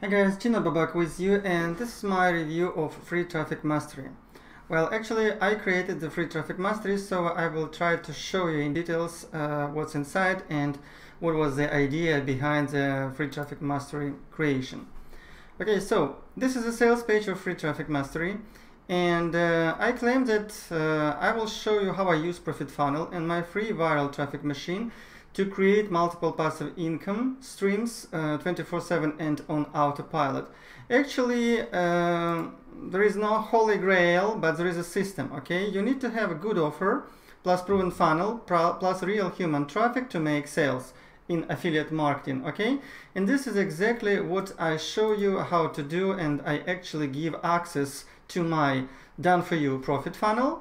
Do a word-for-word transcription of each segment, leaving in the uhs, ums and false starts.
Hey guys, Gina Babak with you, and this is my review of Free Traffic Mastery. Well, actually I created the Free Traffic Mastery, so I will try to show you in details uh, what's inside and what was the idea behind the Free Traffic Mastery creation. Okay, so this is a sales page of Free Traffic Mastery, and uh, I claim that uh, I will show you how I use Profit Funnel and my free viral traffic machine to create multiple passive income streams twenty-four seven and on autopilot. Actually, uh, there is no holy grail, but there is a system, okay? You need to have a good offer, plus proven funnel, plus real human traffic to make sales in affiliate marketing, okay? And this is exactly what I show you how to do, and I actually give access to my done-for-you Profit Funnel.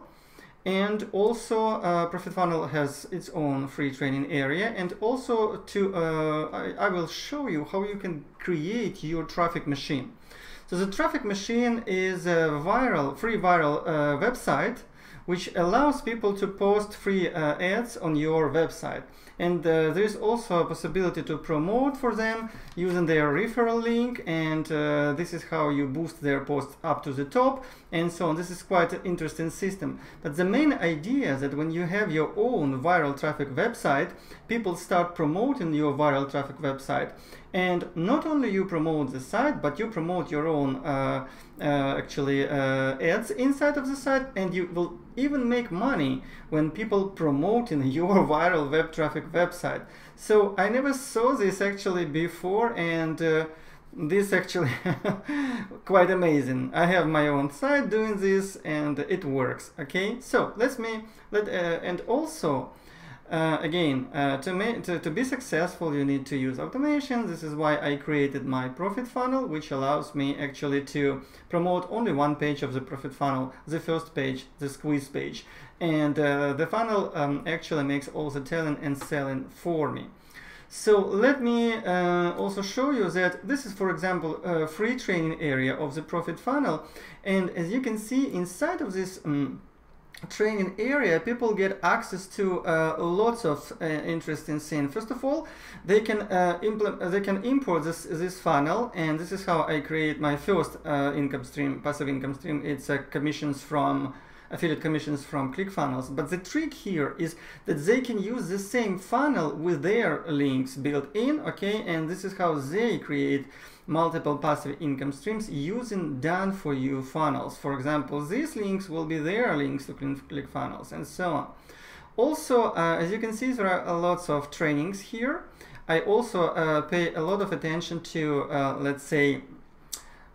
And also uh, Profit Funnel has its own free training area, and also to uh, I, I will show you how you can create your traffic machine. So the traffic machine is a viral, free viral uh, website which allows people to post free uh, ads on your website, and uh, there is also a possibility to promote for them using their referral link, and uh, this is how you boost their post up to the top and so on. This is quite an interesting system, but the main idea is that when you have your own viral traffic website, people start promoting your viral traffic website, and not only you promote the site, but you promote your own uh, uh, actually uh, ads inside of the site, and you will even make money when people promoting your viral web traffic website. So I never saw this actually before, and uh, this actually quite amazing. I have my own site doing this, and it works. Okay, so let's me let uh, and also. Uh, again, uh, to, make, to, to be successful, you need to use automation. This is why I created my Profit Funnel, which allows me actually to promote only one page of the Profit Funnel, the first page, the squeeze page. And uh, the funnel um, actually makes all the telling and selling for me. So let me uh, also show you that this is, for example, a free training area of the Profit Funnel. And as you can see, inside of this um, training area, people get access to uh, lots of uh, interesting things. First of all, they can uh, implement, they can import this this funnel, and this is how I create my first uh, income stream, passive income stream. It's uh, commissions from affiliate commissions from ClickFunnels. But the trick here is that they can use the same funnel with their links built in, okay? And this is how they create multiple passive income streams using done-for-you funnels. For example, these links will be their links to ClickFunnels and so on. Also, uh, as you can see, there are lots of trainings here. I also uh, pay a lot of attention to, uh, let's say,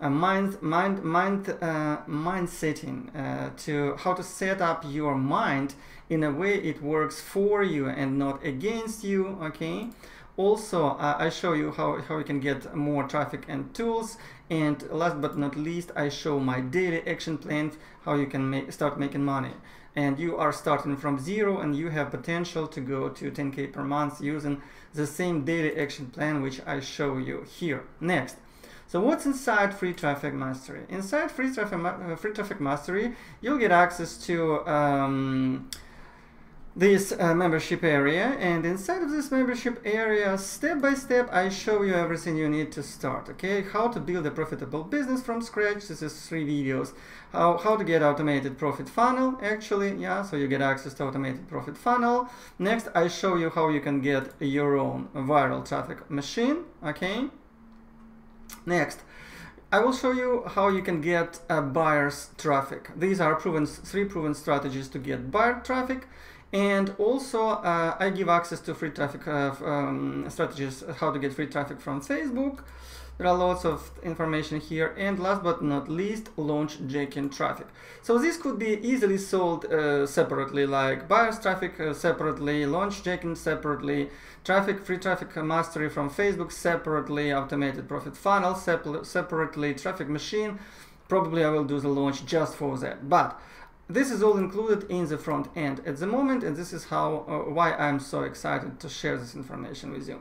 Uh, mind, mind, mind, uh, mind setting, uh, to how to set up your mind in a way it works for you and not against you, okay? Also, uh, I show you how, how you can get more traffic and tools, and last but not least, I show my daily action plan, how you can make, start making money. And you are starting from zero, and you have potential to go to ten K per month using the same daily action plan which I show you here. Next. So what's inside Free Traffic Mastery? Inside Free Traffic, uh, Free Traffic Mastery, you'll get access to um, this uh, membership area, and inside of this membership area, step by step, I show you everything you need to start, okay? How to build a profitable business from scratch, this is three videos. How, how to get automated Profit Funnel, actually, yeah, so you get access to automated Profit Funnel. Next, I show you how you can get your own viral traffic machine, okay? Next, I will show you how you can get uh, buyer's traffic. These are proven, three proven strategies to get buyer traffic, and also uh, I give access to free traffic uh, um, strategies, how to get free traffic from Facebook. There are lots of information here, and last but not least, launch jacking traffic. So this could be easily sold uh, separately, like buyer's traffic uh, separately, launch jacking separately, traffic free traffic mastery from Facebook separately, automated Profit Funnel separ separately, traffic machine. Probably I will do the launch just for that, but this is all included in the front end at the moment, and this is how uh, why I'm so excited to share this information with you.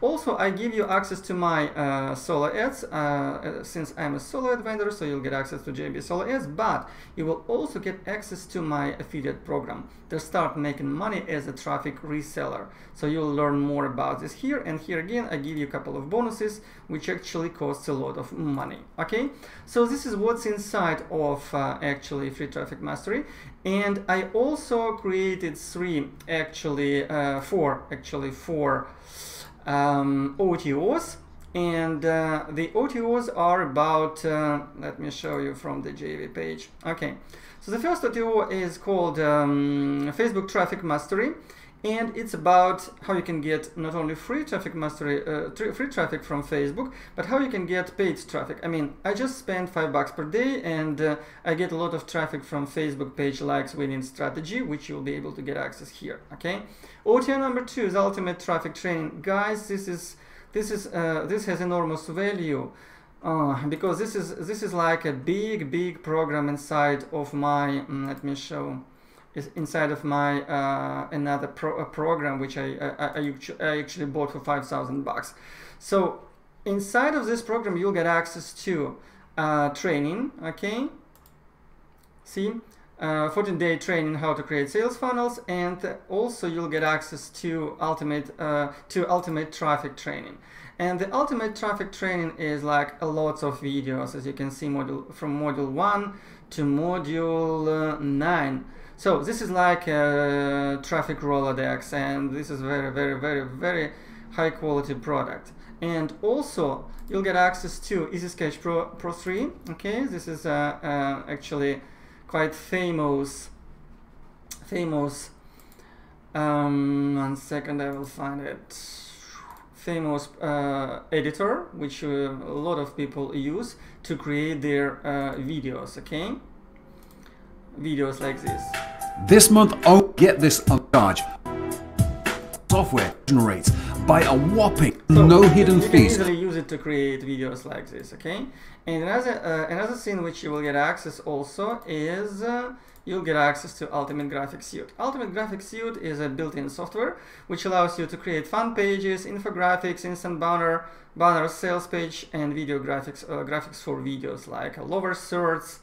Also, I give you access to my uh, solo ads, uh, since I'm a solo ad vendor, so you'll get access to J B solo ads, but you will also get access to my affiliate program to start making money as a traffic reseller. So you'll learn more about this here, and here again I give you a couple of bonuses which actually costs a lot of money. Okay, so this is what's inside of uh, actually Free Traffic Mastery. And I also created three actually uh, four actually four Um, O T Os, and uh, the O T Os are about, uh, let me show you from the J V page. Okay, so the first O T O is called um, Facebook Traffic Mastery, and it's about how you can get not only free traffic mastery, uh, tr free traffic from Facebook, but how you can get paid traffic. I mean, I just spend five bucks per day, and uh, I get a lot of traffic from Facebook page likes winning strategy, which you'll be able to get access here. Okay. O T O number two is Ultimate Traffic Training. Guys, this is this is uh, this has enormous value. Uh, because this is this is like a big big program inside of my mm, let me show is inside of my uh, another pro program which I, I, I actually bought for five thousand bucks. So inside of this program you'll get access to uh, training, okay, see, Uh, fourteen day training how to create sales funnels, and also you'll get access to ultimate uh, to ultimate traffic training. And the ultimate traffic training is like a lots of videos, as you can see, module from module one to module uh, nine. So this is like a traffic Rolodex, and this is very very very very high quality product. And also you'll get access to EasySketch Pro Pro three. Okay, this is uh, uh, actually quite famous, famous, um, one second I will find it, famous uh, editor, which uh, a lot of people use to create their uh, videos, okay? Videos like this. This month, I'll get this on charge. Software generates by a whopping so no hidden fees. You can easily use it to create videos like this, okay? And another uh, another thing which you will get access also is uh, you'll get access to Ultimate Graphics Suite. Ultimate Graphics Suite is a built-in software which allows you to create fan pages, infographics, instant banner, banner sales page, and video graphics uh, graphics for videos like lower thirds,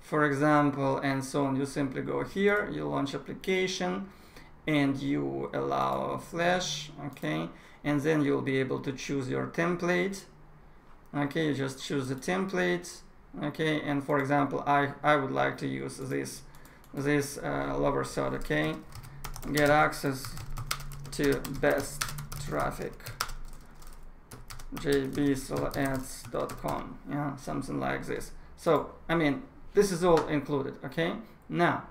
for example, and so on. You simply go here, you launch application, and you allow Flash, okay, and then you'll be able to choose your template. Okay, you just choose the template, okay, and for example, I, I would like to use this, this uh, lower third, okay, get access to best traffic, j b solo ads dot com, yeah, something like this. So, I mean, this is all included, okay, now.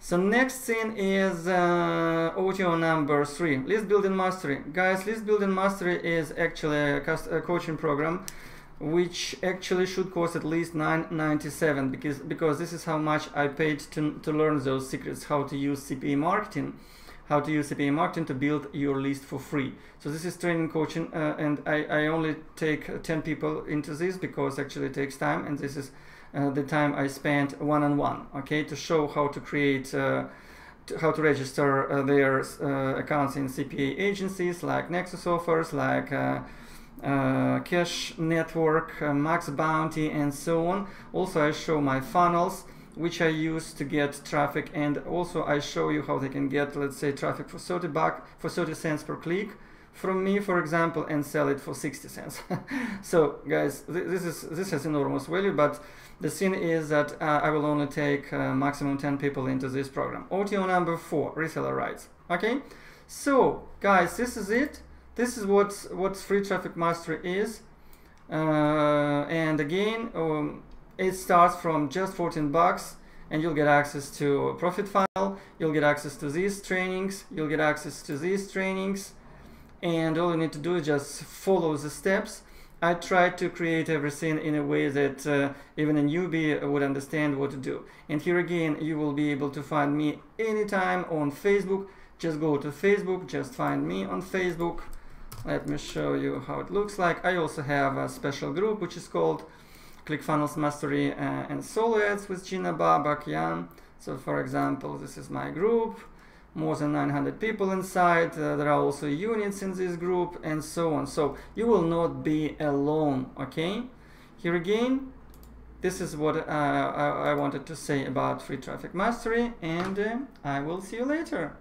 So next thing is uh, O T O number three, List Building Mastery. Guys, List Building Mastery is actually a, a coaching program which actually should cost at least nine ninety-seven, because because this is how much I paid to, to learn those secrets, how to use C P A marketing, how to use C P A marketing to build your list for free. So this is training, coaching, uh, and I, I only take ten people into this because actually it takes time, and this is Uh, the time I spent one-on-one, okay, to show how to create, uh, to, how to register uh, their uh, accounts in C P A agencies like Nexus offers, like uh, uh, Cash Network, uh, Max Bounty, and so on. Also, I show my funnels, which I use to get traffic, and also I show you how they can get, let's say, traffic for thirty buck, for thirty cents per click from me, for example, and sell it for sixty cents. So, guys, th this is this has enormous value, but the thing is that uh, I will only take uh, maximum ten people into this program. O T O number four, reseller rights. Okay, so guys, this is it. This is what what Free Traffic Mastery is, uh, and again, um, it starts from just fourteen bucks, and you'll get access to Profit Funnel. You'll get access to these trainings. You'll get access to these trainings, and all you need to do is just follow the steps. I try to create everything in a way that uh, even a newbie would understand what to do. And here again, you will be able to find me anytime on Facebook. Just go to Facebook, just find me on Facebook. Let me show you how it looks like. I also have a special group which is called ClickFunnels Mastery uh, and Solo Ads with Gina Babakian. So for example, this is my group. more than nine hundred people inside, uh, there are also units in this group and so on. So you will not be alone, okay? Here again, this is what uh, I, I wanted to say about Free Traffic Mastery, and uh, I will see you later.